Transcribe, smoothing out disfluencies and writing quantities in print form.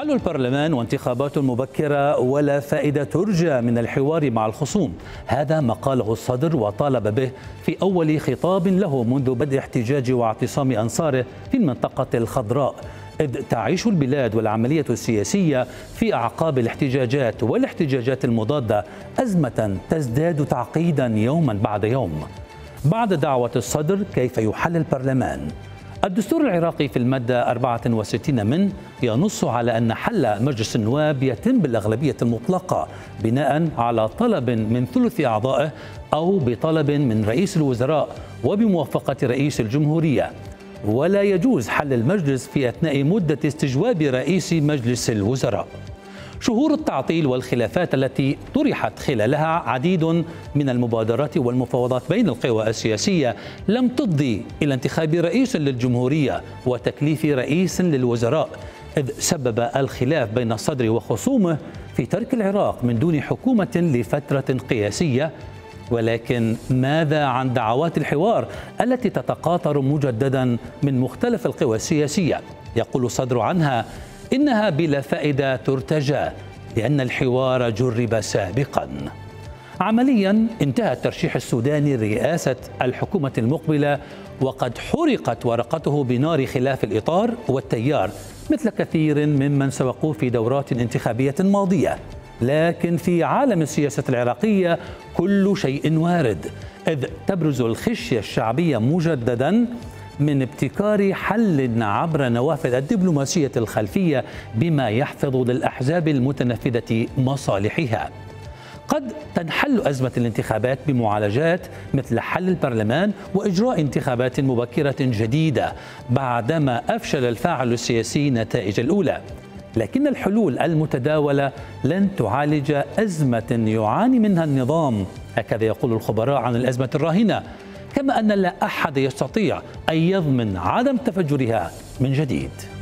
حل البرلمان وانتخابات مبكرة ولا فائدة ترجى من الحوار مع الخصوم، هذا ما قاله الصدر وطالب به في أول خطاب له منذ بدء احتجاج واعتصام أنصاره في المنطقة الخضراء، إذ تعيش البلاد والعملية السياسية في أعقاب الاحتجاجات والاحتجاجات المضادة أزمة تزداد تعقيدا يوما بعد يوم. بعد دعوة الصدر كيف يحل البرلمان؟ الدستور العراقي في المادة 64 منه ينص على أن حل مجلس النواب يتم بالأغلبية المطلقة بناء على طلب من ثلث أعضائه أو بطلب من رئيس الوزراء وبموافقة رئيس الجمهورية، ولا يجوز حل المجلس في أثناء مدة استجواب رئيس مجلس الوزراء. شهور التعطيل والخلافات التي طرحت خلالها عديد من المبادرات والمفاوضات بين القوى السياسية لم تفضي إلى انتخاب رئيس للجمهورية وتكليف رئيس للوزراء، إذ سبب الخلاف بين الصدر وخصومه في ترك العراق من دون حكومة لفترة قياسية. ولكن ماذا عن دعوات الحوار التي تتقاطر مجددا من مختلف القوى السياسية؟ يقول الصدر عنها إنها بلا فائدة ترتجى لأن الحوار جرب سابقا. عمليا انتهى الترشيح السوداني رئاسة الحكومة المقبلة وقد حرقت ورقته بنار خلاف الإطار والتيار مثل كثير ممن سبقوه في دورات انتخابية ماضية، لكن في عالم السياسة العراقية كل شيء وارد، إذ تبرز الخشية الشعبية مجددا من ابتكار حل عبر نوافذ الدبلوماسية الخلفية بما يحفظ للأحزاب المتنفذة مصالحها. قد تنحل أزمة الانتخابات بمعالجات مثل حل البرلمان وإجراء انتخابات مبكرة جديدة بعدما أفشل الفاعل السياسي نتائج الأولى، لكن الحلول المتداولة لن تعالج أزمة يعاني منها النظام، هكذا يقول الخبراء عن الأزمة الراهنة، كما أن لا أحد يستطيع أن يضمن عدم تفجرها من جديد.